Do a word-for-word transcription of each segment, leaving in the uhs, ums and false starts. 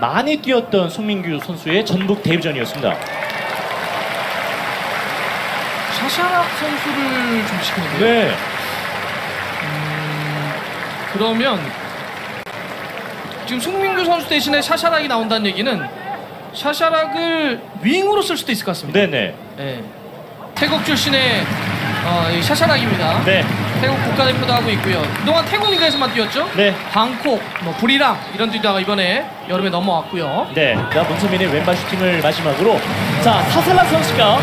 많이 뛰었던 송민규 선수의 전북 데뷔전이었습니다. 샤샤락 선수를 좀 시키는데요. 네. 음, 그러면 지금 송민규 선수 대신에 샤샤락이 나온다는 얘기는 샤샤락을 윙으로 쓸 수도 있을 것 같습니다. 네네. 네. 태국 출신의 어, 샤샤락입니다. 네. 태국 국가대표도 하고 있고요. 그동안 태국 리그에서만 뛰었죠? 네. 방콕, 뭐 불이랑 이런 뛰다가 이번에 여름에 넘어왔고요. 네. 자, 문세민의 왼발 슈팅을 마지막으로. 자, 사살락 선수가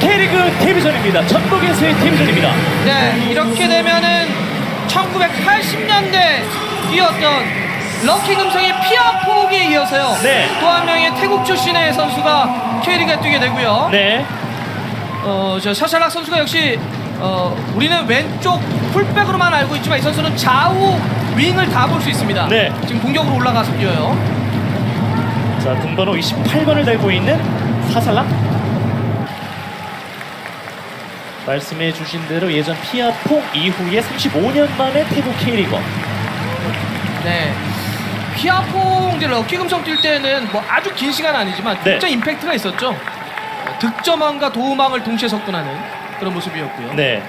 K리그 데뷔전입니다. 전북에서의 데뷔전입니다. 네. 이렇게 되면은 천구백팔십 년대 뛰었던 럭키 금성의 피아퐁에 이어서요. 네. 또 한 명의 태국 출신의 선수가 K리그에 뛰게 되고요. 네. 어, 저 샤샤락 선수가 역시 어, 우리는 왼쪽 풀백으로만 알고 있지만 이 선수는 좌우 윙을 다 볼 수 있습니다. 네. 지금 공격으로 올라가서 뛰어요. 자, 등번호 이십팔 번을 달고 있는 사살락. 말씀해 주신 대로 예전 피아퐁 이후에 삼십오 년 만에 태국 K리거. 네. 피아퐁 이제 럭키 금성 뛸 때는 뭐 아주 긴 시간 아니지만 진짜 네. 임팩트가 있었죠. 득점왕과 도움왕을 동시에 석권하는 그런 모습이었고요. 네.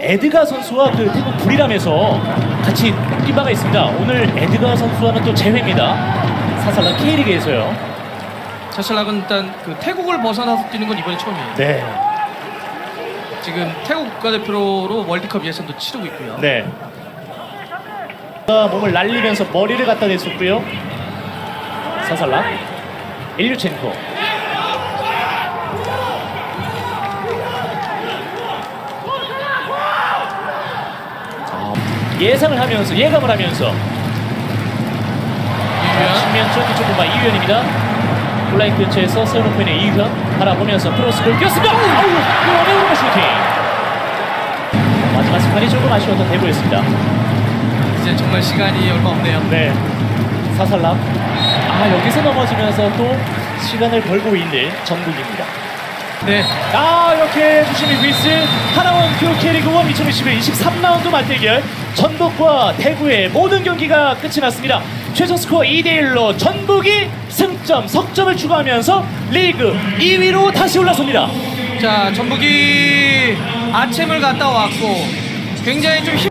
에드가 선수와 그 태국 불이람에서 같이 뛴 바가 있습니다. 오늘 에드가 선수와는 또 제외입니다. 사살락 K리그에서요. 사살락은 일단 그 태국을 벗어나서 뛰는 건 이번이 처음이에요. 네. 지금 태국 국가대표로 월드컵 예선도 치르고 있고요. 네. 몸을 날리면서 머리를 갖다 댔었고요. 사살락, 일류첸코. 예상을 하면서, 예감을 하면서. 측면 쪽이 조금만 이유현입니다. 온라인 교체에서 세우는 편의 이유현 바라보면서 크로스 골 꼈습니다. 아우, 이번에 오른발 슈팅. 마지막 순간이 조금 아쉬웠던 대구였습니다. 이제 정말 시간이 얼마 없네요. 네. 사살락. 아, 여기서 넘어지면서 또 시간을 벌고 있는 전북입니다. 네. 아, 이렇게 주심이 위스 하나원큐 K리그일 이천이십일 이십삼 라운드 맞대결 전북과 대구의 모든 경기가 끝이 났습니다. 최종 스코어 이 대 일로 전북이 승점, 석점을 추가하면서 리그 이 위로 다시 올라섭니다. 자, 전북이 아침을 갔다 왔고 굉장히 좀 힘...